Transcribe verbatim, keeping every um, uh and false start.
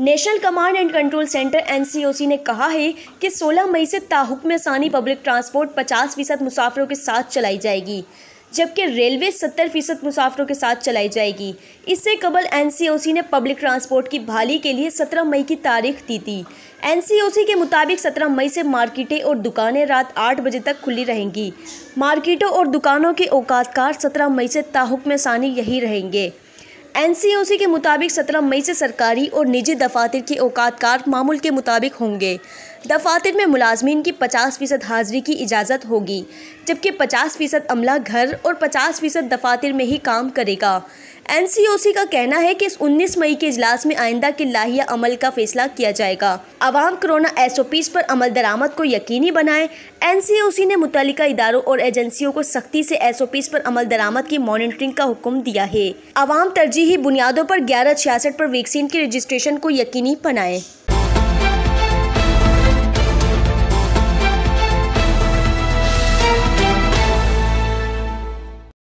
National command and control Centre N C O C ने कहा है कि सोलह मई से ताहुक में सानी पब्लिक ट्रांसपोर्ट पचास फीसद मुसाफिरों के साथ चलाई जाएगी, जबकि रेलवे सत्तर फीसद मुसाफिरों के साथ चलाई जाएगी। इससे कबल एन सी ओ सी ने पब्लिक ट्रांसपोर्ट की बहाली के लिए सत्रह मई की तारीख दी थी। एन सी ओ सी के मुताबिक सत्रह मई से मार्केटें और दुकानें रात आठ बजे तक खुली रहेंगी। मार्केटों और दुकानों के औकातकार सत्रह मई से ताहुक में सानी यही रहेंगे। एन सी ओ सी के मुताबिक सत्रह मई से सरकारी और निजी दफातर के औकातकार मामूल के मुताबिक होंगे। दफातर में मुलाजमीन की पचास फीसद हाजिरी की इजाज़त होगी, जबकि पचास फीसद अमला घर और पचास फीसद दफातर में ही काम करेगा। एन सी ओ सी का कहना है कि इस उन्नीस मई के इजलास में आइंदा के लाहिया अमल का फैसला किया जाएगा। अवाम कोरोना एस ओ पीज़ पर अमल दरामद को यकीनी बनाएं। एन सी ओ सी ने मुतल्लिका इदारों और एजेंसियों को सख्ती से एस ओ पीज़ पर अमल दरामद की मॉनिटरिंग का हुक्म दिया है। अवाम तरजीही बुनियादों पर ग्यारह छियासठ पर वैक्सीन की रजिस्ट्रेशन को यकीनी बनाएं।